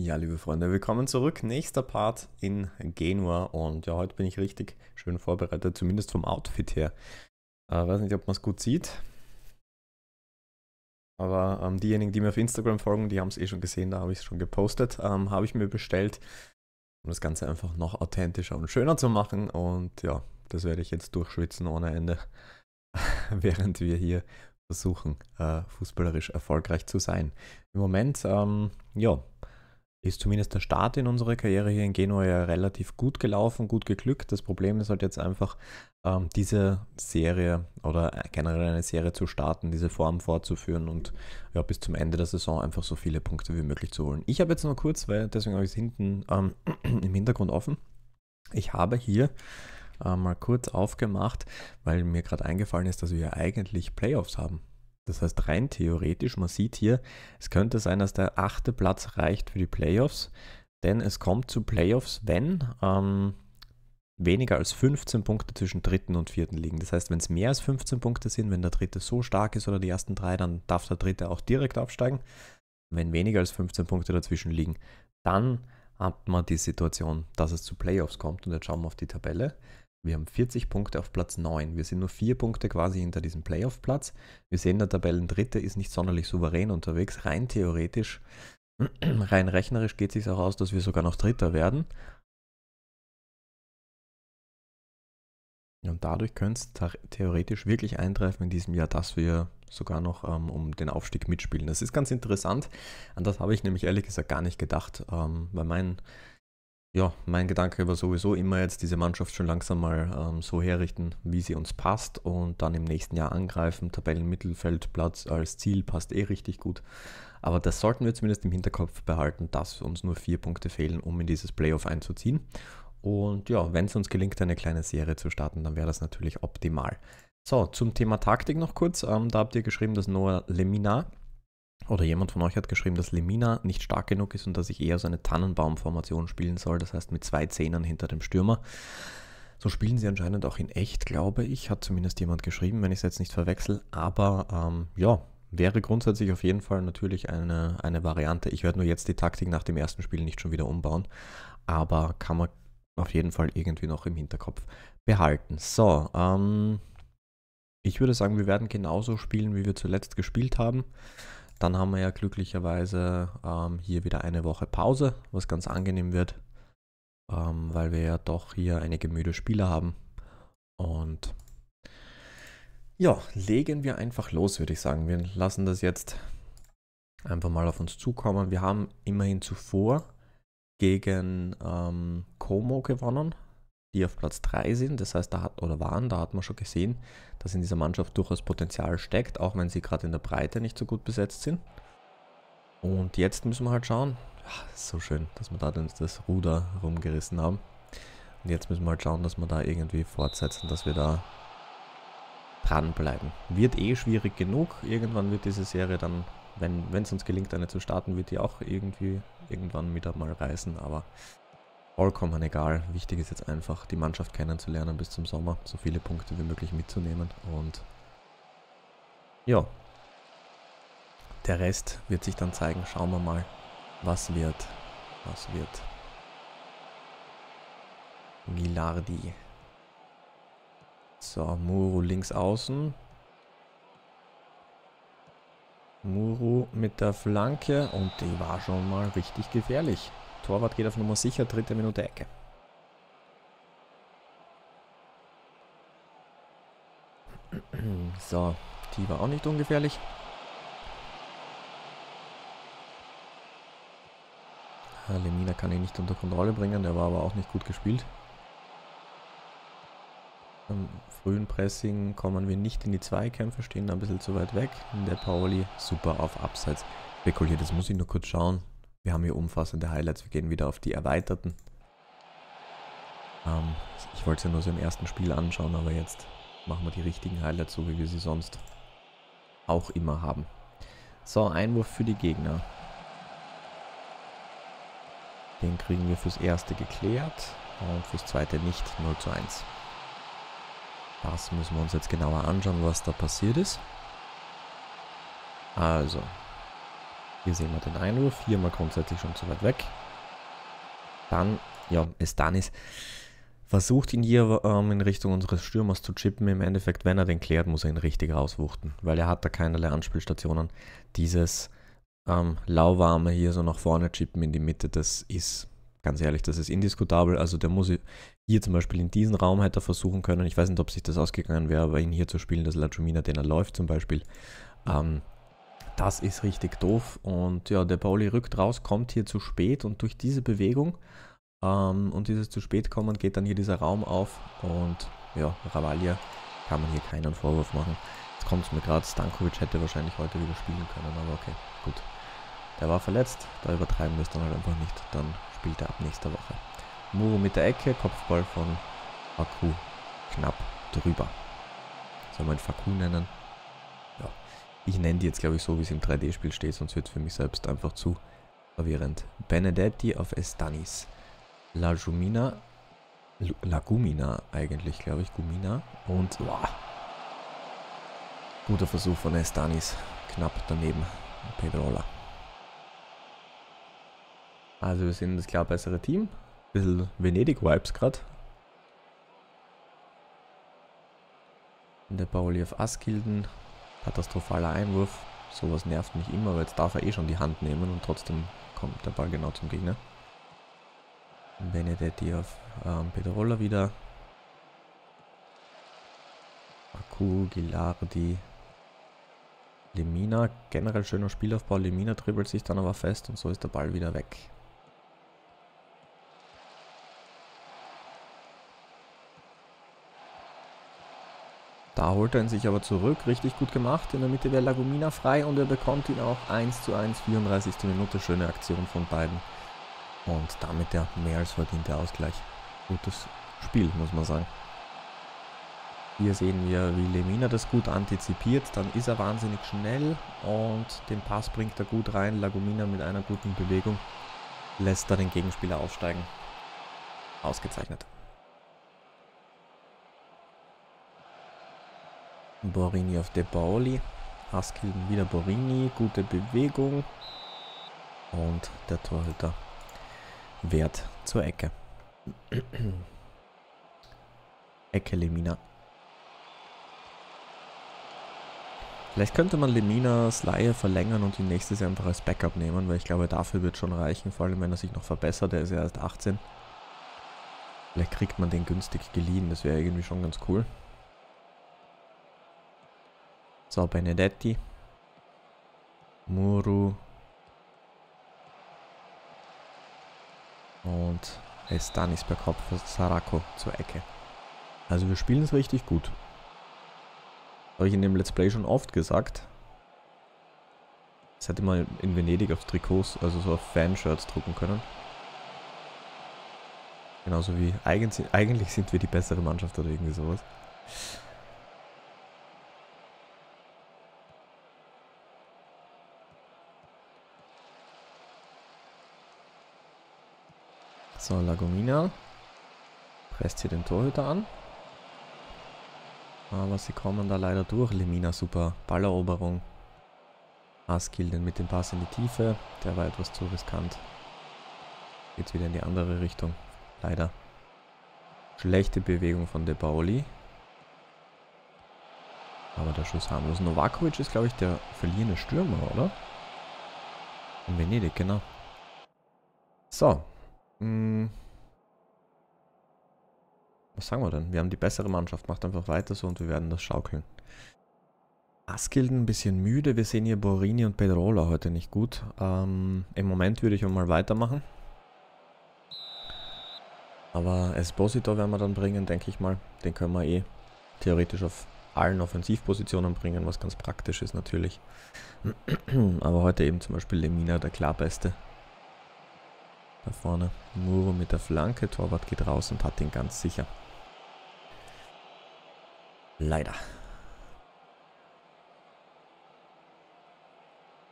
Ja, liebe Freunde, willkommen zurück. Nächster Part in Genua und ja, heute bin ich richtig schön vorbereitet, zumindest vom Outfit her. Weiß nicht, ob man es gut sieht, aber diejenigen, die mir auf Instagram folgen, die haben es eh schon gesehen, da habe ich es schon gepostet, habe ich mir bestellt, um das Ganze einfach noch authentischer und schöner zu machen und ja, das werde ich jetzt durchschwitzen ohne Ende, während wir hier versuchen, fußballerisch erfolgreich zu sein. Im Moment, ja, ist zumindest der Start in unsere Karriere hier in Genua ja relativ gut gelaufen, gut geglückt. Das Problem ist halt jetzt einfach, diese Serie oder generell eine Serie zu starten, diese Form fortzuführen und ja, bis zum Ende der Saison einfach so viele Punkte wie möglich zu holen. Ich habe jetzt nur kurz, weil deswegen habe ich es hinten im Hintergrund offen. Ich habe hier mal kurz aufgemacht, weil mir gerade eingefallen ist, dass wir ja eigentlich Playoffs haben. Das heißt, rein theoretisch, man sieht hier, es könnte sein, dass der 8. Platz reicht für die Playoffs, denn es kommt zu Playoffs, wenn weniger als 15 Punkte zwischen 3. und 4. liegen. Das heißt, wenn es mehr als 15 Punkte sind, wenn der 3. so stark ist oder die ersten 3, dann darf der 3. auch direkt absteigen. Wenn weniger als 15 Punkte dazwischen liegen, dann hat man die Situation, dass es zu Playoffs kommt. Und jetzt schauen wir auf die Tabelle. Wir haben 40 Punkte auf Platz 9. Wir sind nur 4 Punkte quasi hinter diesem Playoff-Platz. Wir sehen, der Tabellendritte ist nicht sonderlich souverän unterwegs. Rein theoretisch, rein rechnerisch geht es sich auch aus, dass wir sogar noch Dritter werden. Und dadurch könnte es theoretisch wirklich eintreffen in diesem Jahr, dass wir sogar noch um den Aufstieg mitspielen. Das ist ganz interessant. An das habe ich nämlich ehrlich gesagt gar nicht gedacht, weil mein Gedanke war sowieso immer jetzt diese Mannschaft schon langsam mal so herrichten, wie sie uns passt und dann im nächsten Jahr angreifen. Tabellenmittelfeldplatz als Ziel passt eh richtig gut. Aber das sollten wir zumindest im Hinterkopf behalten, dass uns nur 4 Punkte fehlen, um in dieses Playoff einzuziehen. Und ja, wenn es uns gelingt, eine kleine Serie zu starten, dann wäre das natürlich optimal. So, zum Thema Taktik noch kurz. Da habt ihr geschrieben, dass nur Lemina oder jemand von euch hat geschrieben, dass Lemina nicht stark genug ist und dass ich eher so eine Tannenbaum-Formation spielen soll, das heißt mit 2 Zehnern hinter dem Stürmer. So spielen sie anscheinend auch in echt, glaube ich, hat zumindest jemand geschrieben, wenn ich es jetzt nicht verwechsel. Aber ja, wäre grundsätzlich auf jeden Fall natürlich eine Variante. Ich werde nur jetzt die Taktik nach dem ersten Spiel nicht schon wieder umbauen, aber kann man auf jeden Fall irgendwie noch im Hinterkopf behalten. So, ich würde sagen, wir werden genauso spielen, wie wir zuletzt gespielt haben. Dann haben wir ja glücklicherweise hier wieder eine Woche Pause, was ganz angenehm wird, weil wir ja doch hier einige müde Spieler haben. Und ja, legen wir einfach los, würde ich sagen. Wir lassen das jetzt einfach mal auf uns zukommen. Wir haben immerhin zuvor gegen Como gewonnen, die auf Platz 3 sind. Das heißt, da hat man schon gesehen, dass in dieser Mannschaft durchaus Potenzial steckt, auch wenn sie gerade in der Breite nicht so gut besetzt sind. Und jetzt müssen wir halt schauen, ach, ist so schön, dass wir da das Ruder rumgerissen haben. Und jetzt müssen wir halt schauen, dass wir da irgendwie fortsetzen, dass wir da dranbleiben. Wird eh schwierig genug. Irgendwann wird diese Serie dann, wenn es uns gelingt, eine zu starten, wird die auch irgendwann wieder mal reißen, aber vollkommen egal. Wichtig ist jetzt einfach, die Mannschaft kennenzulernen bis zum Sommer, so viele Punkte wie möglich mitzunehmen und ja, der Rest wird sich dann zeigen. Schauen wir mal, was wird. Gilardi. So, Muru links außen. Muru mit der Flanke und die war schon mal richtig gefährlich. Torwart geht auf Nummer sicher, 3. Minute Ecke. So, die war auch nicht ungefährlich. Lemina kann ihn nicht unter Kontrolle bringen, der war aber auch nicht gut gespielt. Im frühen Pressing kommen wir nicht in die Zweikämpfe, stehen da ein bisschen zu weit weg. De Paoli super auf Abseits spekuliert, das muss ich nur kurz schauen. Wir haben hier umfassende Highlights, wir gehen wieder auf die erweiterten. Ich wollte es ja nur so im ersten Spiel anschauen, aber jetzt machen wir die richtigen Highlights, so wie wir sie sonst auch immer haben. So, Einwurf für die Gegner. Den kriegen wir fürs Erste geklärt und fürs Zweite nicht, 0:1. Das müssen wir uns jetzt genauer anschauen, was da passiert ist. Also, Hier sehen wir den Einwurf. Hier mal grundsätzlich schon zu weit weg. Dann, ja, Estanis versucht ihn hier in Richtung unseres Stürmers zu chippen. Im Endeffekt, wenn er den klärt, muss er ihn richtig rauswuchten, weil er hat da keinerlei Anspielstationen. Dieses lauwarme hier so nach vorne chippen in die Mitte, das ist, ganz ehrlich, das ist indiskutabel. Also der muss hier zum Beispiel in diesen Raum hätte er versuchen können. Ich weiß nicht, ob sich das ausgegangen wäre, aber ihn hier zu spielen, das La Gumina, den er läuft zum Beispiel. Das ist richtig doof. Und ja, der Pauli rückt raus, kommt hier zu spät und durch diese Bewegung und dieses zu spät kommen geht dann hier dieser Raum auf und ja, Ravaglia kann man hier keinen Vorwurf machen. Jetzt kommt es mir gerade, Stankovic hätte wahrscheinlich heute wieder spielen können, aber okay, gut. Der war verletzt, da übertreiben wir es dann halt einfach nicht, dann spielt er ab nächster Woche. Muru mit der Ecke, Kopfball von Faku, knapp drüber. Soll man ihn Faku nennen? Ja, ich nenne die jetzt glaube ich so, wie es im 3D-Spiel steht, sonst wird es für mich selbst einfach zu verwirrend. Benedetti auf Estanis. La Gumina eigentlich, glaube ich, Gumina und wow. Guter Versuch von Estanis, knapp daneben, Pedrola. Also wir sind das klar bessere Team, bisschen Venedig-Vibes gerade. Der Paoli auf Askildsen, katastrophaler Einwurf, sowas nervt mich immer, weil jetzt darf er eh schon die Hand nehmen und trotzdem kommt der Ball genau zum Gegner. Benedetti auf Pedrola wieder. Faku, Gilardi, Lemina. Generell schöner Spielaufbau. Lemina dribbelt sich dann aber fest und so ist der Ball wieder weg. Da holt er ihn sich aber zurück. Richtig gut gemacht. In der Mitte wäre La Gumina frei und er bekommt ihn auch 1:1, 34. Minute. Schöne Aktion von beiden. Und damit der mehr als verdiente Ausgleich. Gutes Spiel, muss man sagen. Hier sehen wir, wie Lemina das gut antizipiert. Dann ist er wahnsinnig schnell und den Pass bringt er gut rein. La Gumina mit einer guten Bewegung lässt da den Gegenspieler aufsteigen. Ausgezeichnet. Borini auf De Paoli. Askildsen wieder Borini. Gute Bewegung. Und der Torhüter Wert zur Ecke. Ecke Lemina. Vielleicht könnte man Leminas Leihe verlängern und ihn nächstes Jahr einfach als Backup nehmen, weil ich glaube, dafür wird schon reichen, vor allem wenn er sich noch verbessert. Er ist ja erst 18. Vielleicht kriegt man den günstig geliehen, das wäre irgendwie schon ganz cool. So, Benedetti. Muru. Und Estanis per Kopf für Saracco zur Ecke. Also wir spielen es richtig gut. Habe ich in dem Let's Play schon oft gesagt. Das hätte man in Venedig auf Trikots, also so auf Fanshirts drucken können. Genauso wie eigentlich sind wir die bessere Mannschaft oder irgendwie sowas. So, La Gumina presst hier den Torhüter an, aber sie kommen da leider durch. Lemina, super Balleroberung. Askildsen mit dem Pass in die Tiefe, der war etwas zu riskant. Jetzt wieder in die andere Richtung, leider. Schlechte Bewegung von De Paoli, aber der Schuss harmlos. Novakovic ist glaube ich der verlierende Stürmer, oder? In Venedig, genau. So. Was sagen wir denn? Wir haben die bessere Mannschaft, macht einfach weiter so und wir werden das schaukeln. Askildsen ein bisschen müde, wir sehen hier Borini und Pedrola heute nicht gut. Im Moment würde ich auch mal weitermachen. Aber Esposito werden wir dann bringen, denke ich mal. Den können wir eh theoretisch auf allen Offensivpositionen bringen, was ganz praktisch ist natürlich. Aber heute eben zum Beispiel Lemina, der klar Beste. Da vorne Muro mit der Flanke, Torwart geht raus und hat ihn ganz sicher. Leider.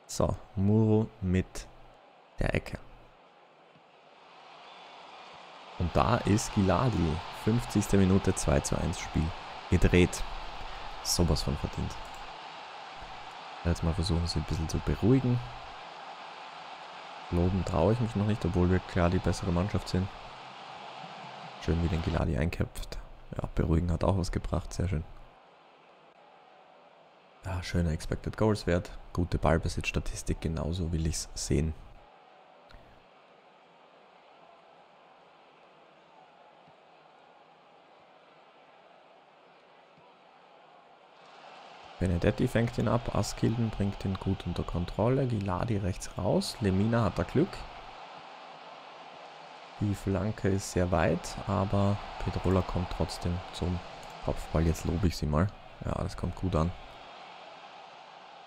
So, Muro mit der Ecke. Und da ist Gilardi. 50. Minute, 2:1 Spiel. Gedreht. Sowas von verdient. Jetzt mal versuchen sie ein bisschen zu beruhigen. Loben traue ich mich noch nicht, obwohl wir klar die bessere Mannschaft sind. Schön, wie den Gilardi einkämpft. Ja, beruhigen hat auch was gebracht, sehr schön. Ja, schöner Expected Goals Wert, gute Ballbesitzstatistik, genauso will ich es sehen. Benedetti fängt ihn ab, Askildsen bringt ihn gut unter Kontrolle, Gilardi rechts raus, Lemina hat da Glück. Die Flanke ist sehr weit, aber Pedrola kommt trotzdem zum Kopfball. Jetzt lobe ich sie mal. Ja, das kommt gut an.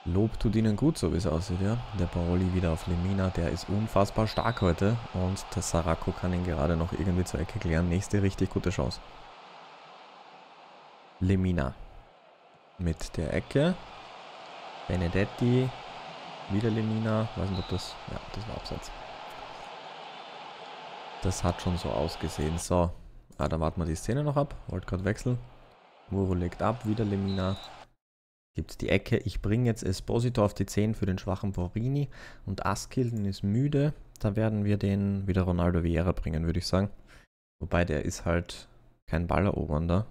Lob tut ihnen gut, so wie es aussieht, ja. Der De Paoli wieder auf Lemina, der ist unfassbar stark heute. Und der Saracco kann ihn gerade noch irgendwie zur Ecke klären. Nächste richtig gute Chance. Lemina mit der Ecke. Benedetti, wieder Lemina. Weiß nicht, ob das... Ja, das war Abseits. Das hat schon so ausgesehen. So, dann warten wir die Szene noch ab. Wollte gerade wechseln. Muru legt ab, wieder Lemina. Gibt es die Ecke. Ich bringe jetzt Esposito auf die 10 für den schwachen Borini. Und Askildsen ist müde. Da werden wir den wieder Ronaldo Vieira bringen, würde ich sagen. Wobei der ist halt kein Ballerobernder.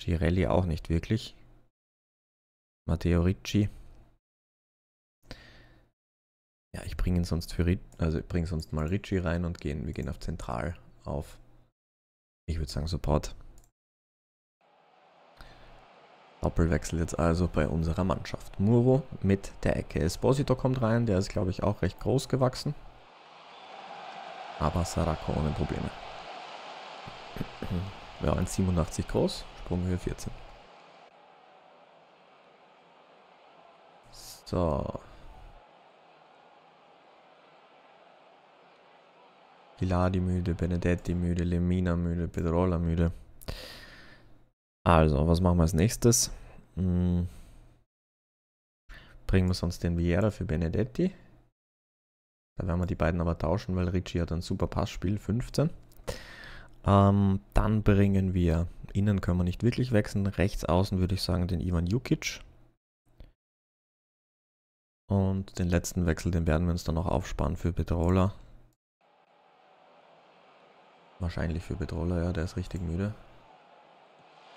Girelli auch nicht wirklich. Matteo Ricci. Ja, ich bringe sonst mal Ricci rein und wir gehen auf Zentral auf. Ich würde sagen Support. Doppelwechsel jetzt also bei unserer Mannschaft. Muro mit der Ecke. Esposito kommt rein, der ist glaube ich auch recht groß gewachsen. Aber Saracco ohne Probleme. Ja, 1,87 groß, Sprunghöhe 14. So. Gilardi müde, Benedetti müde, Lemina müde, Pedrola müde. Also, was machen wir als nächstes? Bringen wir sonst den Vieira für Benedetti. Da werden wir die beiden aber tauschen, weil Ricci hat ein super Passspiel, 15. Dann bringen wir, innen können wir nicht wirklich wechseln, rechts außen würde ich sagen den Ivan Jukic. Und den letzten Wechsel, den werden wir uns dann noch aufsparen für Pedrola. Wahrscheinlich für Pedrola, ja, der ist richtig müde.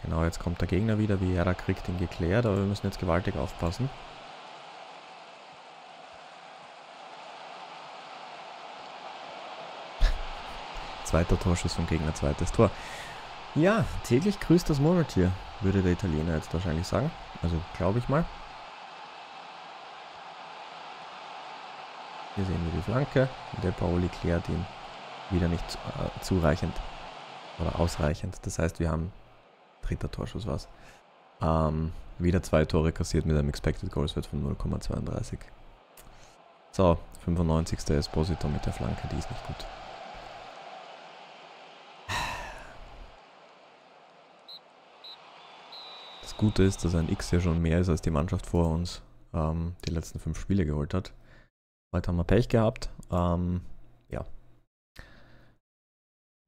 Genau, jetzt kommt der Gegner wieder, Vieira kriegt ihn geklärt, aber wir müssen jetzt gewaltig aufpassen. Zweiter Torschuss vom Gegner, zweites Tor. Ja, täglich grüßt das Murmeltier, würde der Italiener jetzt wahrscheinlich sagen. Also, glaube ich mal. Hier sehen wir die Flanke, der Paoli klärt ihn. Wieder nicht zureichend oder ausreichend. Das heißt, wir haben dritter Torschuss was. Wieder 2 Tore kassiert mit einem Expected Goals Wert von 0,32. So, 95. Esposito mit der Flanke, die ist nicht gut. Das Gute ist, dass ein X hier schon mehr ist, als die Mannschaft vor uns die letzten 5 Spiele geholt hat. Heute haben wir Pech gehabt. Ja.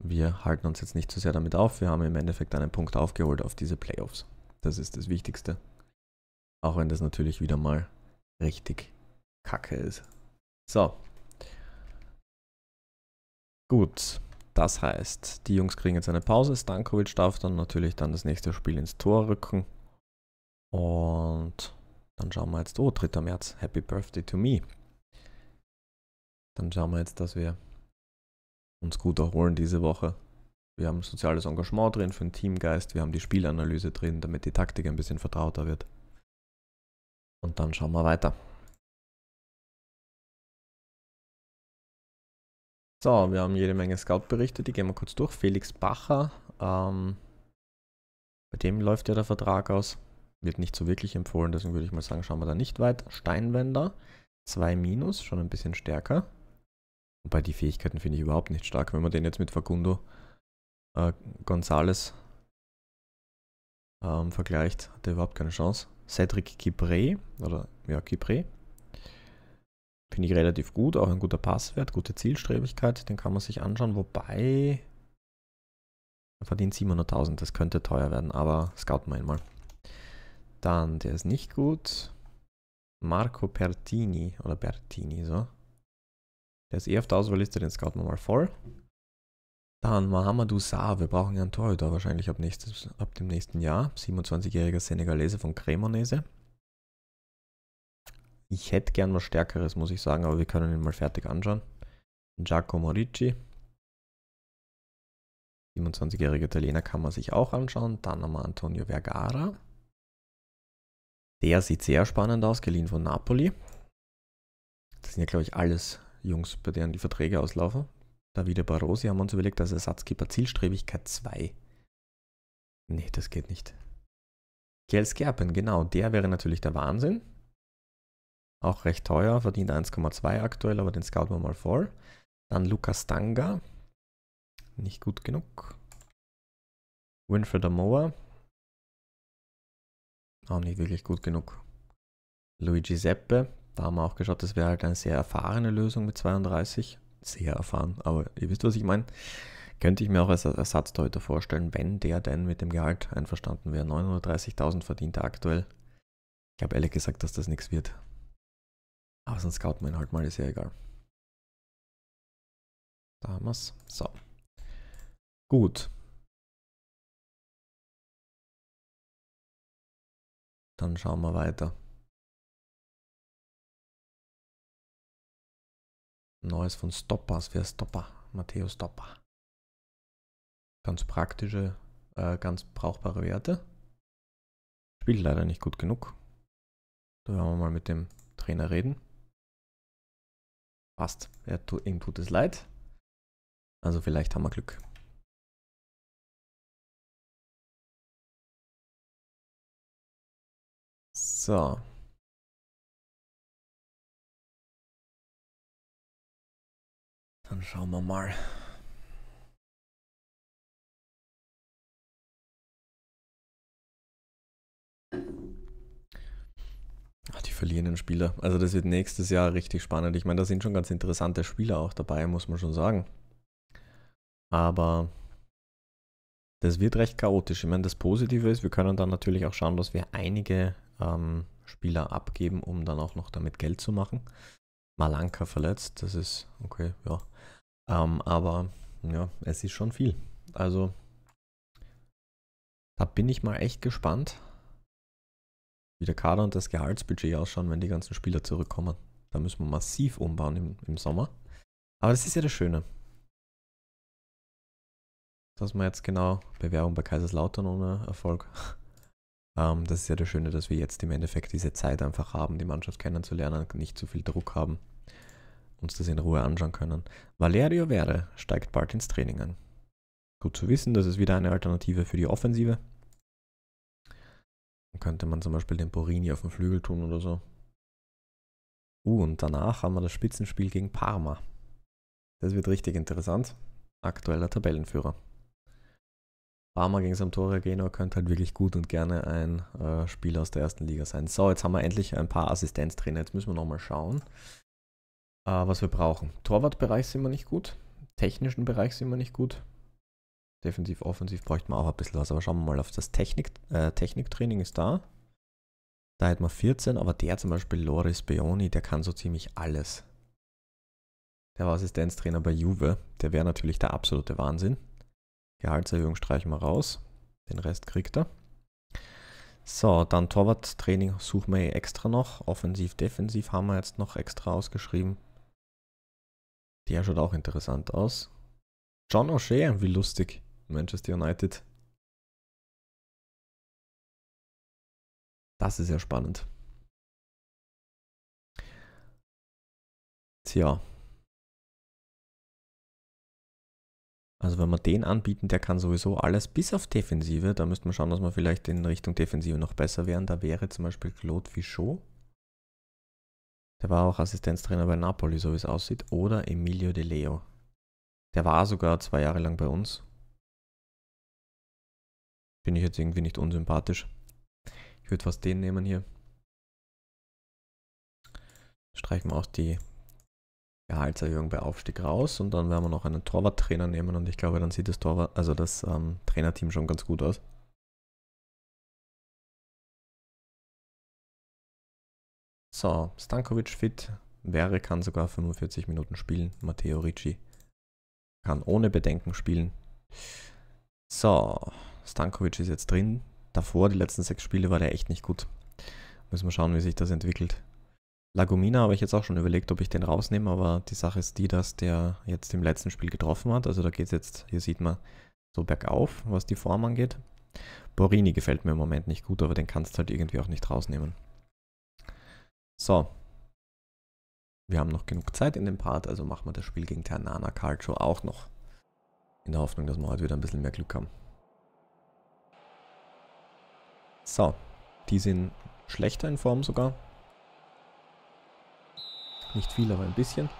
Wir halten uns jetzt nicht zu sehr damit auf. Wir haben im Endeffekt einen Punkt aufgeholt auf diese Playoffs. Das ist das Wichtigste. Auch wenn das natürlich wieder mal richtig kacke ist. So. Gut. Das heißt, die Jungs kriegen jetzt eine Pause. Stankovic darf dann natürlich dann das nächste Spiel ins Tor rücken. Und dann schauen wir jetzt, oh, 3. März, Happy Birthday to me. Dann schauen wir jetzt, dass wir uns gut erholen diese Woche. Wir haben soziales Engagement drin für den Teamgeist, wir haben die Spielanalyse drin, damit die Taktik ein bisschen vertrauter wird. Und dann schauen wir weiter. So, wir haben jede Menge Scout-Berichte, die gehen wir kurz durch. Felix Bacher, bei dem läuft ja der Vertrag aus, wird nicht so wirklich empfohlen, deswegen würde ich mal sagen, schauen wir da nicht weit. Steinwender, 2-, schon ein bisschen stärker. Wobei die Fähigkeiten finde ich überhaupt nicht stark. Wenn man den jetzt mit Facundo González vergleicht, hat er überhaupt keine Chance. Cedric Gibré, oder ja, Gibré, finde ich relativ gut. Auch ein guter Passwert, gute Zielstrebigkeit. Den kann man sich anschauen. Wobei, er verdient 700.000. Das könnte teuer werden, aber scouten wir ihn mal. Dann, der ist nicht gut. Marco Pertini oder Bertini, so. Der ist auf der Auswahlliste, den scouten wir mal voll. Dann Mahamadou Sa, wir brauchen einen Torhüter wahrscheinlich ab dem nächsten Jahr. 27-jähriger Senegalese von Cremonese. Ich hätte gern was Stärkeres, muss ich sagen, aber wir können ihn mal fertig anschauen. Giacomo Ricci. 27-jährige Italiener kann man sich auch anschauen. Dann haben wir Antonio Vergara. Der sieht sehr spannend aus, geliehen von Napoli. Das sind ja, glaube ich, alles Jungs, bei denen die Verträge auslaufen. Davide Barrosi haben wir uns überlegt, als Ersatzkeeper Zielstrebigkeit 2. Nee, das geht nicht. Kjell Skerpen, genau, der wäre natürlich der Wahnsinn. Auch recht teuer, verdient 1,2 aktuell, aber den scouten wir mal voll. Dann Luca Stanga. Nicht gut genug. Winfred Amoa. Auch nicht wirklich gut genug. Luigi Seppe. Da haben wir auch geschaut, das wäre halt eine sehr erfahrene Lösung mit 32. Sehr erfahren, aber ihr wisst, was ich meine. Könnte ich mir auch als Ersatztorhüter vorstellen, wenn der denn mit dem Gehalt einverstanden wäre. 930.000 verdient er aktuell. Ich habe ehrlich gesagt, dass das nichts wird. Aber sonst scouten wir ihn halt mal, ist ja egal. Da haben wir es. So. Gut. Dann schauen wir weiter. Neues von Stoppas. Wer Stoppa? Matteo Stoppa. Ganz praktische, ganz brauchbare Werte. Spielt leider nicht gut genug. Da werden wir mal mit dem Trainer reden. Passt. Ihm tut es leid. Also vielleicht haben wir Glück. So. Dann schauen wir mal. Ach, die verlierenden Spieler. Also das wird nächstes Jahr richtig spannend. Ich meine, da sind schon ganz interessante Spieler auch dabei, muss man schon sagen. Aber das wird recht chaotisch. Ich meine, das Positive ist, wir können dann natürlich auch schauen, dass wir einige Spieler abgeben, um dann auch noch damit Geld zu machen. Malanka verletzt, das ist okay, ja. Aber ja, es ist schon viel. Also da bin ich mal echt gespannt, wie der Kader und das Gehaltsbudget ausschauen, wenn die ganzen Spieler zurückkommen. Da müssen wir massiv umbauen im Sommer. Aber das ist ja das Schöne, dass wir jetzt genau Bewährung bei Kaiserslautern ohne Erfolg. Das ist ja das Schöne, dass wir jetzt im Endeffekt diese Zeit einfach haben, die Mannschaft kennenzulernen, nicht zu viel Druck haben, uns das in Ruhe anschauen können. Valerio Vere steigt bald ins Training ein. Gut zu wissen, das ist wieder eine Alternative für die Offensive. Dann könnte man zum Beispiel den Borini auf den Flügel tun oder so. Und danach haben wir das Spitzenspiel gegen Parma. Das wird richtig interessant. Aktueller Tabellenführer. Parma gegen Sampdoria, Genua könnte halt wirklich gut und gerne ein Spieler aus der ersten Liga sein. So, jetzt haben wir endlich ein paar Assistenztrainer. Jetzt müssen wir nochmal schauen, was wir brauchen. Torwartbereich sind wir nicht gut. Technischen Bereich sind wir nicht gut. Defensiv, offensiv bräuchten wir auch ein bisschen was. Aber schauen wir mal auf das Techniktraining ist da. Da hätten wir 14, aber der zum Beispiel, Loris Beoni, der kann so ziemlich alles. Der war Assistenztrainer bei Juve. Der wäre natürlich der absolute Wahnsinn. Gehaltserhöhung streichen wir raus. Den Rest kriegt er. So, dann Torwarttraining suchen wir extra noch. Offensiv, defensiv haben wir jetzt noch extra ausgeschrieben. Der schaut auch interessant aus. John O'Shea, wie lustig. Manchester United. Das ist ja spannend. Tja. Also wenn wir den anbieten, der kann sowieso alles, bis auf Defensive. Da müssten wir schauen, dass wir vielleicht in Richtung Defensive noch besser wären. Da wäre zum Beispiel Claude Fichot. Der war auch Assistenztrainer bei Napoli, so wie es aussieht. Oder Emilio De Leo. Der war sogar 2 Jahre lang bei uns. Bin ich jetzt irgendwie nicht unsympathisch. Ich würde fast den nehmen hier. Streichen wir auch die Gehaltserhöhung bei Aufstieg raus und dann werden wir noch einen Torwarttrainer nehmen und ich glaube, dann sieht das Trainerteam schon ganz gut aus. So, Stankovic fit. Wäre, kann sogar 45 Minuten spielen. Matteo Ricci kann ohne Bedenken spielen. So, Stankovic ist jetzt drin. Davor, die letzten 6 Spiele, war der echt nicht gut. Müssen wir schauen, wie sich das entwickelt. La Gumina habe ich jetzt auch schon überlegt, ob ich den rausnehme, aber die Sache ist die, dass der jetzt im letzten Spiel getroffen hat. Also da geht es jetzt, hier sieht man, so bergauf, was die Form angeht. Borini gefällt mir im Moment nicht gut, aber den kannst du halt irgendwie auch nicht rausnehmen. So. Wir haben noch genug Zeit in dem Part, also machen wir das Spiel gegen Ternana Calcio auch noch. In der Hoffnung, dass wir heute wieder ein bisschen mehr Glück haben. So. Die sind schlechter in Form sogar. Nicht viel, aber ein bisschen.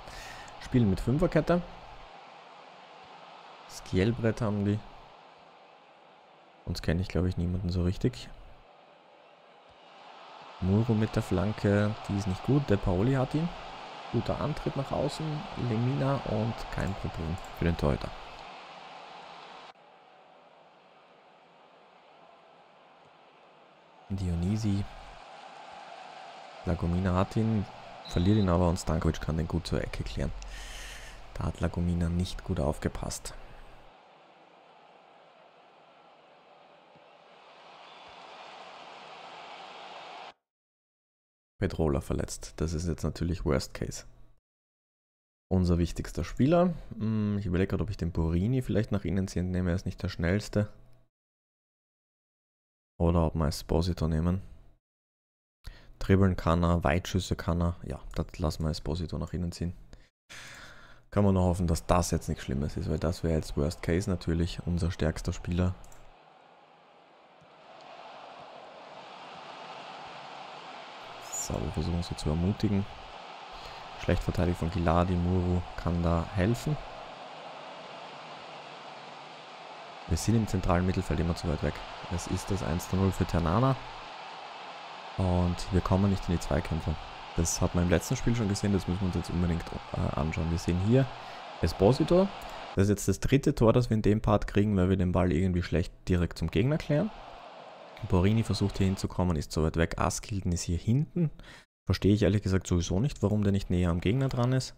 Spielen mit Fünferkette. Skielbrett haben die. Uns kenne ich, glaube ich, niemanden so richtig. Muru mit der Flanke, die ist nicht gut. De Paoli hat ihn. Guter Antritt nach außen. Lemina und kein Problem für den Torhüter. Dionisi. La Gumina hat ihn, verliert ihn aber und Stankovic kann den gut zur Ecke klären. Da hat La Gumina nicht gut aufgepasst. Pedrola verletzt. Das ist jetzt natürlich Worst Case. Unser wichtigster Spieler. Ich überlege gerade, ob ich den Borini vielleicht nach innen ziehen nehme. Er ist nicht der schnellste. Oder ob wir Esposito nehmen. Dribbeln kann er, Weitschüsse kann er. Ja, das lassen wir Esposito nach innen ziehen. Kann man nur hoffen, dass das jetzt nichts Schlimmes ist, weil das wäre jetzt Worst Case natürlich unser stärkster Spieler. Aber wir versuchen sie zu ermutigen. Schlecht verteidigt von Gilardi. Muru kann da helfen. Wir sind im zentralen Mittelfeld immer zu weit weg. Es ist das 1:0 für Ternana. Und wir kommen nicht in die Zweikämpfe. Das hat man im letzten Spiel schon gesehen. Das müssen wir uns jetzt unbedingt anschauen. Wir sehen hier Esposito. Das ist jetzt das dritte Tor, das wir in dem Part kriegen, weil wir den Ball irgendwie schlecht direkt zum Gegner klären. Borini versucht hier hinzukommen, ist so weit weg. Askildsen ist hier hinten. Verstehe ich ehrlich gesagt sowieso nicht, warum der nicht näher am Gegner dran ist.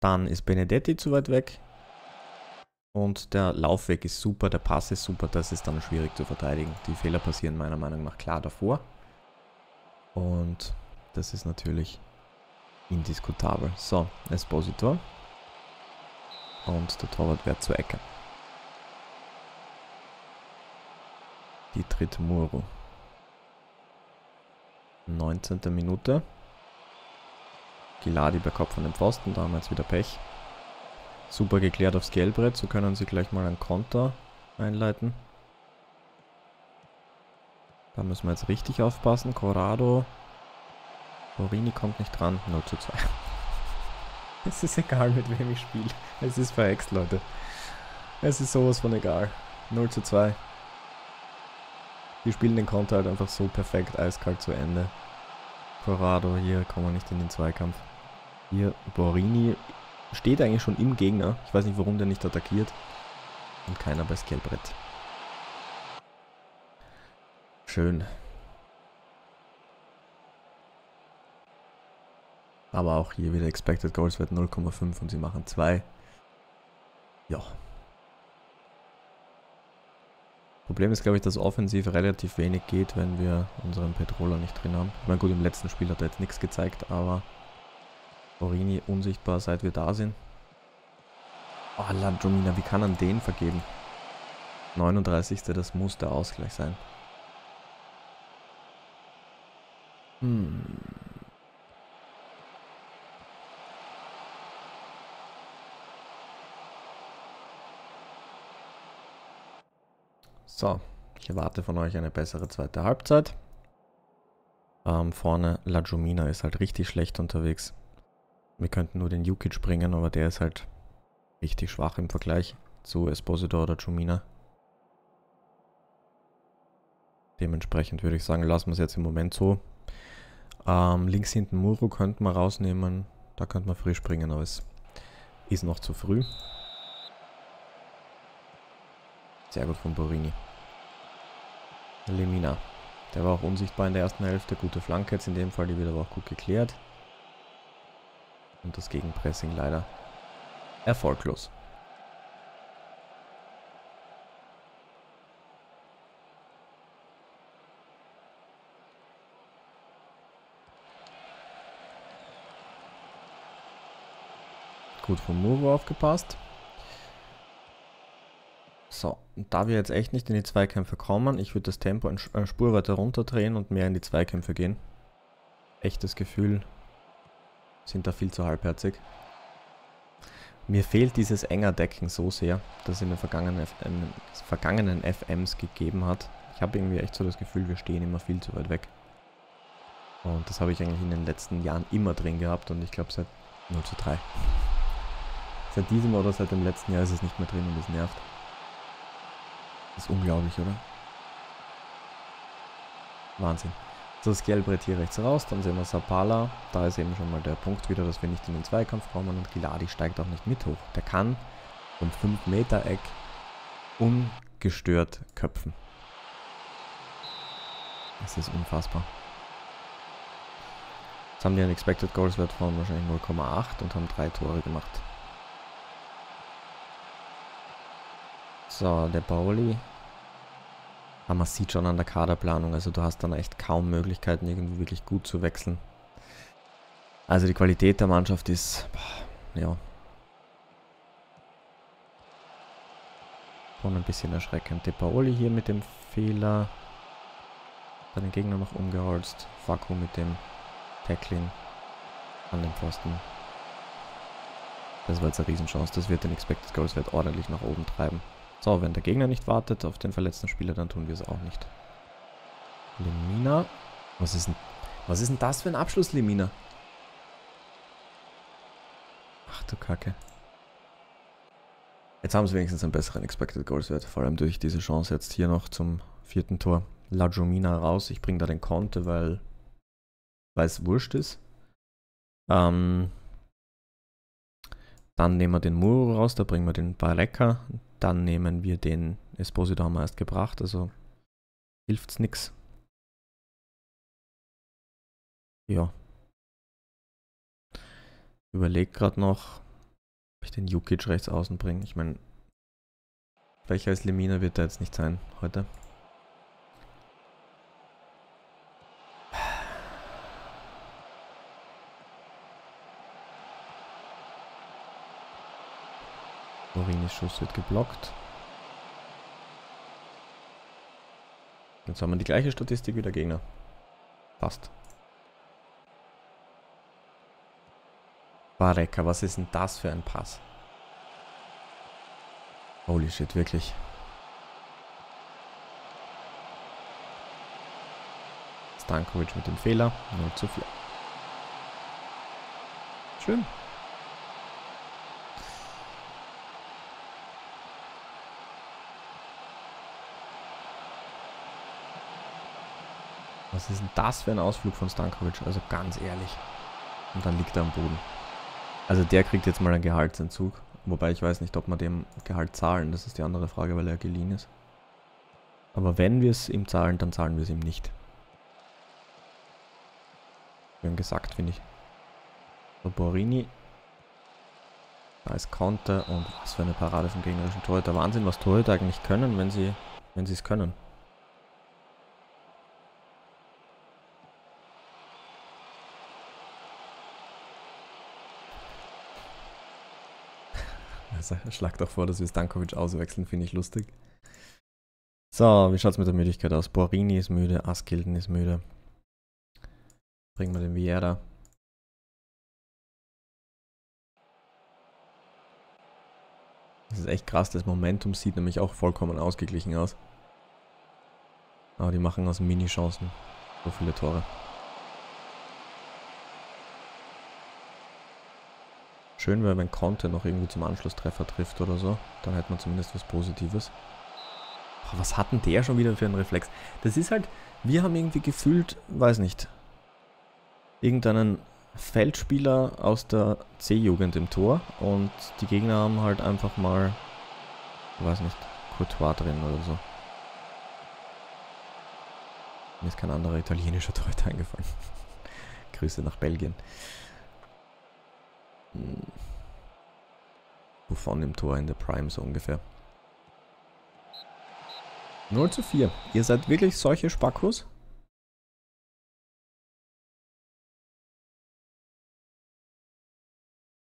Dann ist Benedetti zu weit weg. Und der Laufweg ist super, der Pass ist super, das ist dann schwierig zu verteidigen. Die Fehler passieren meiner Meinung nach klar davor. Und das ist natürlich indiskutabel. So, Esposito. Und der Torwart wird zur Ecke. Die dritte Muru. 19. Minute. Gilardi bei Kopf an den Pfosten, da haben wir jetzt wieder Pech. Super geklärt aufs Gelbrett, so können sie gleich mal einen Konter einleiten. Da müssen wir jetzt richtig aufpassen. Corrado. Borini kommt nicht dran. 0:2. Es ist egal, mit wem ich spiele. Es ist verhext, Leute. Es ist sowas von egal. 0:2. Die spielen den Konter halt einfach so perfekt, eiskalt zu Ende. Corrado, hier kommen wir nicht in den Zweikampf. Hier, Borini steht eigentlich schon im Gegner. Ich weiß nicht, warum der nicht attackiert. Und keiner bei Skelbrett. Schön. Aber auch hier wieder Expected Goals Wert 0,5 und sie machen 2. Ja. Problem ist, glaube ich, dass offensiv relativ wenig geht, wenn wir unseren Pedrola nicht drin haben. Ich meine, gut, im letzten Spiel hat er jetzt nichts gezeigt, aber Borini unsichtbar, seit wir da sind. Oh, La Gumina, wie kann man den vergeben? 39. Das muss der Ausgleich sein. So, ich erwarte von euch eine bessere zweite Halbzeit. Vorne La Gumina ist halt richtig schlecht unterwegs. Wir könnten nur den Jukic bringen, aber der ist halt richtig schwach im Vergleich zu Esposito oder Gumina. Dementsprechend würde ich sagen, lassen wir es jetzt im Moment so. Links hinten Muru könnten wir rausnehmen. Da könnte man frisch bringen, aber es ist noch zu früh. Sehr gut von Borini. Lemina. Der war auch unsichtbar in der ersten Hälfte. Gute Flanke jetzt in dem Fall, die wird aber auch gut geklärt. Und das Gegenpressing leider erfolglos. Gut von Muru aufgepasst. So, und da wir jetzt echt nicht in die Zweikämpfe kommen, ich würde das Tempo eine Spur weiter runterdrehen und mehr in die Zweikämpfe gehen. Echtes Gefühl, sind da viel zu halbherzig. Mir fehlt dieses enger Decken so sehr, das es in den vergangenen FMs gegeben hat. Ich habe irgendwie echt so das Gefühl, wir stehen immer viel zu weit weg. Und das habe ich eigentlich in den letzten Jahren immer drin gehabt und ich glaube seit 0:3. Seit diesem oder seit dem letzten Jahr ist es nicht mehr drin und es nervt. Das ist unglaublich, oder? Wahnsinn. So, das Gelb rät hier rechts raus, dann sehen wir Sapala. Da ist eben schon mal der Punkt wieder, dass wir nicht in den Zweikampf kommen und Gilardi steigt auch nicht mit hoch. Der kann vom 5-Meter-Eck ungestört köpfen. Das ist unfassbar. Jetzt haben die einen Expected Goals Wert von wahrscheinlich 0,8 und haben 3 Tore gemacht. So, der Paoli. Aber man sieht schon an der Kaderplanung, also du hast dann echt kaum Möglichkeiten, irgendwie wirklich gut zu wechseln. Also die Qualität der Mannschaft ist, ja, schon ein bisschen erschreckend. De Paoli hier mit dem Fehler, dann den Gegner noch umgeholzt, Faku mit dem Tackling an den Pfosten. Das war jetzt eine Riesenchance, das wird den Expected Goals Wert ordentlich nach oben treiben. So, wenn der Gegner nicht wartet auf den verletzten Spieler, dann tun wir es auch nicht. Lemina. Was ist denn das für ein Abschluss, Lemina? Ach du Kacke. Jetzt haben sie wenigstens einen besseren Expected Goals Wert, vor allem durch diese Chance jetzt hier noch zum 4. Tor. La Gumina raus, ich bringe da den Conte, weil es wurscht ist. Dann nehmen wir den Muru raus, da bringen wir den Barreca. Dann nehmen wir den Esposito, haben wir erst gebracht, also hilft's nix. Ja. Überleg gerade noch, ob ich den Jukic rechts außen bringe. Ich meine, welcher als Lemina wird da jetzt nicht sein heute. Borinis Schuss wird geblockt. Jetzt haben wir die gleiche Statistik wie der Gegner. Passt. Barreca, was ist denn das für ein Pass? Holy shit, wirklich. Stankovic mit dem Fehler. 0:4. Schön. Was ist denn das für ein Ausflug von Stankovic? Also ganz ehrlich. Und dann liegt er am Boden. Also der kriegt jetzt mal einen Gehaltsentzug. Wobei ich weiß nicht, ob wir dem Gehalt zahlen. Das ist die andere Frage, weil er geliehen ist. Aber wenn wir es ihm zahlen, dann zahlen wir es ihm nicht. Wir haben gesagt, finde ich. So, Borini. Da ist Konter. Und was für eine Parade vom gegnerischen Torhüter. Wahnsinn, was Torhüter eigentlich können, wenn sie es können. Schlag doch vor, dass wir Stankovic auswechseln, finde ich lustig. So, wie schaut es mit der Müdigkeit aus? Borini ist müde, Askildsen ist müde. Bringen wir den Vieira. Das ist echt krass, das Momentum sieht nämlich auch vollkommen ausgeglichen aus. Aber die machen aus Mini-Chancen so viele Tore. Schön wäre, wenn Conte noch irgendwie zum Anschlusstreffer trifft oder so. Dann hätte man zumindest was Positives. Boah, was hat denn der schon wieder für einen Reflex? Das ist halt, wir haben irgendwie gefühlt, weiß nicht, irgendeinen Feldspieler aus der C-Jugend im Tor und die Gegner haben halt einfach mal, weiß nicht, Courtois drin oder so. Mir ist kein anderer italienischer Torhüter eingefallen. Grüße nach Belgien. Buffon im Tor in der Prime so ungefähr. 0:4. Ihr seid wirklich solche Spackos?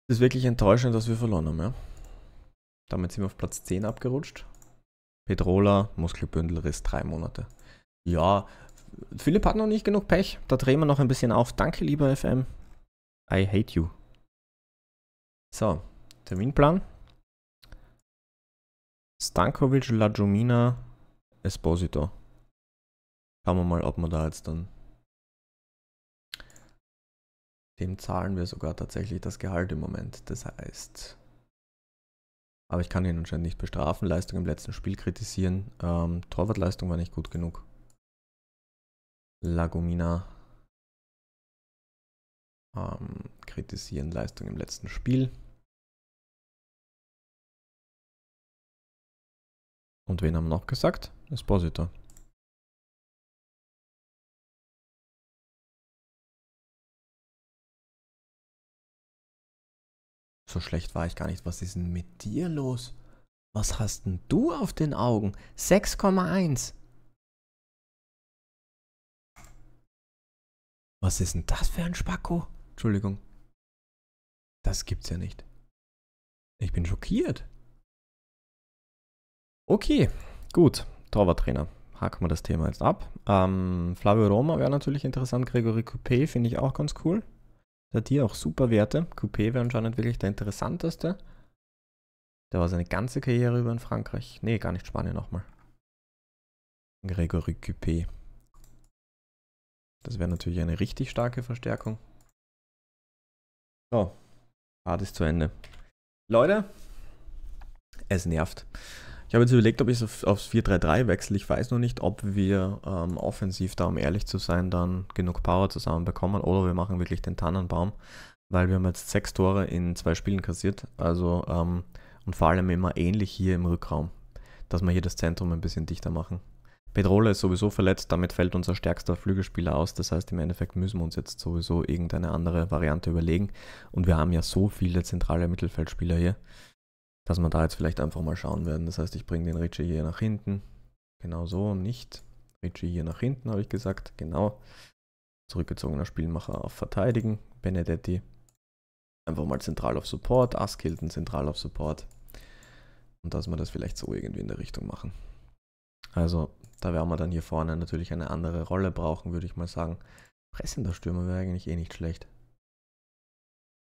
Es ist wirklich enttäuschend, dass wir verloren haben, ja. Damit sind wir auf Platz 10 abgerutscht. Pedrola, Muskelbündel, Riss 3 Monate. Ja, Philipp hat noch nicht genug Pech. Da drehen wir noch ein bisschen auf. Danke, lieber FM. I hate you. So, Terminplan. Stankovic, La Gumina, Esposito. Schauen wir mal, ob wir da jetzt dann... Dem zahlen wir sogar tatsächlich das Gehalt im Moment. Das heißt... Aber ich kann ihn anscheinend nicht bestrafen. Leistung im letzten Spiel kritisieren. Torwartleistung war nicht gut genug. La Gumina. Kritisieren Leistung im letzten Spiel. Und wen haben wir noch gesagt? Esposito. So schlecht war ich gar nicht. Was ist denn mit dir los? Was hast denn du auf den Augen? 6,1. Was ist denn das für ein Spacko? Entschuldigung. Das gibt's ja nicht. Ich bin schockiert. Okay, gut. Torwarttrainer. Haken wir das Thema jetzt ab. Flavio Roma wäre natürlich interessant. Grégory Coupet finde ich auch ganz cool. Hat hier auch super Werte. Coupet wäre anscheinend wirklich der interessanteste. Der war seine ganze Karriere über in Frankreich. Nee, gar nicht Spanien nochmal. Grégory Coupet. Das wäre natürlich eine richtig starke Verstärkung. So, Part ist zu Ende. Leute, es nervt. Ich habe jetzt überlegt, ob ich aufs 4-3-3 wechsle. Ich weiß noch nicht, ob wir offensiv, da um ehrlich zu sein, dann genug Power zusammenbekommen oder wir machen wirklich den Tannenbaum, weil wir haben jetzt 6 Tore in 2 Spielen kassiert. Also und vor allem immer ähnlich hier im Rückraum, dass wir hier das Zentrum ein bisschen dichter machen. Pedrola ist sowieso verletzt, damit fällt unser stärkster Flügelspieler aus. Das heißt, im Endeffekt müssen wir uns jetzt sowieso irgendeine andere Variante überlegen. Und wir haben ja so viele zentrale Mittelfeldspieler hier, dass wir da jetzt vielleicht einfach mal schauen werden. Das heißt, ich bringe den Ricci hier nach hinten. Genau so, nicht. Ricci hier nach hinten, habe ich gesagt. Genau. Zurückgezogener Spielmacher auf Verteidigen. Benedetti. Einfach mal zentral auf Support. Askildsen zentral auf Support. Und dass wir das vielleicht so irgendwie in der Richtung machen. Also, da werden wir dann hier vorne natürlich eine andere Rolle brauchen, würde ich mal sagen. Pressender Stürmer wäre eigentlich eh nicht schlecht.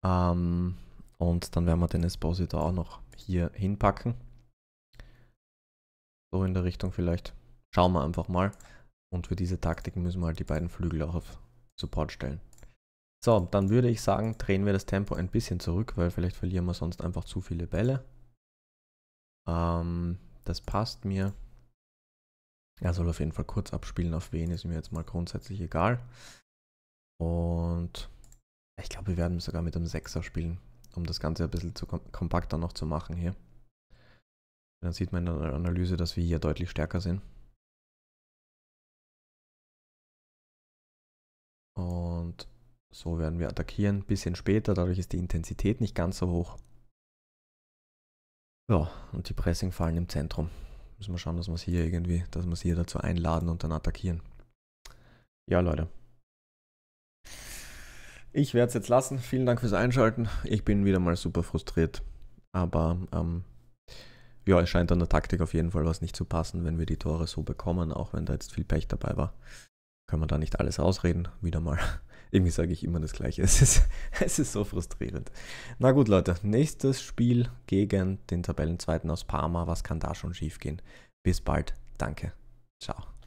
Und dann werden wir den Esposito auch noch hier hinpacken. So in der Richtung vielleicht. Schauen wir einfach mal. Und für diese Taktiken müssen wir halt die beiden Flügel auch auf Support stellen. So, dann würde ich sagen, drehen wir das Tempo ein bisschen zurück, weil vielleicht verlieren wir sonst einfach zu viele Bälle. Das passt mir. Er soll auf jeden Fall kurz abspielen. Auf wen ist mir jetzt mal grundsätzlich egal. Und ich glaube, wir werden sogar mit einem 6er spielen, um das Ganze ein bisschen zu kompakter noch zu machen hier. Dann sieht man in der Analyse, dass wir hier deutlich stärker sind. Und so werden wir attackieren. Ein bisschen später, dadurch ist die Intensität nicht ganz so hoch. Ja, und die Pressing fallen im Zentrum. Müssen wir schauen, dass wir es hier irgendwie, dass wir es hier dazu einladen und dann attackieren. Ja, Leute. Ich werde es jetzt lassen. Vielen Dank fürs Einschalten. Ich bin wieder mal super frustriert. Aber ja, es scheint an der Taktik auf jeden Fall was nicht zu passen, wenn wir die Tore so bekommen, auch wenn da jetzt viel Pech dabei war. Können wir da nicht alles ausreden. Wieder mal. Irgendwie sage ich immer das Gleiche. Es ist so frustrierend. Na gut, Leute. Nächstes Spiel gegen den Tabellenzweiten aus Parma. Was kann da schon schief gehen? Bis bald. Danke. Ciao.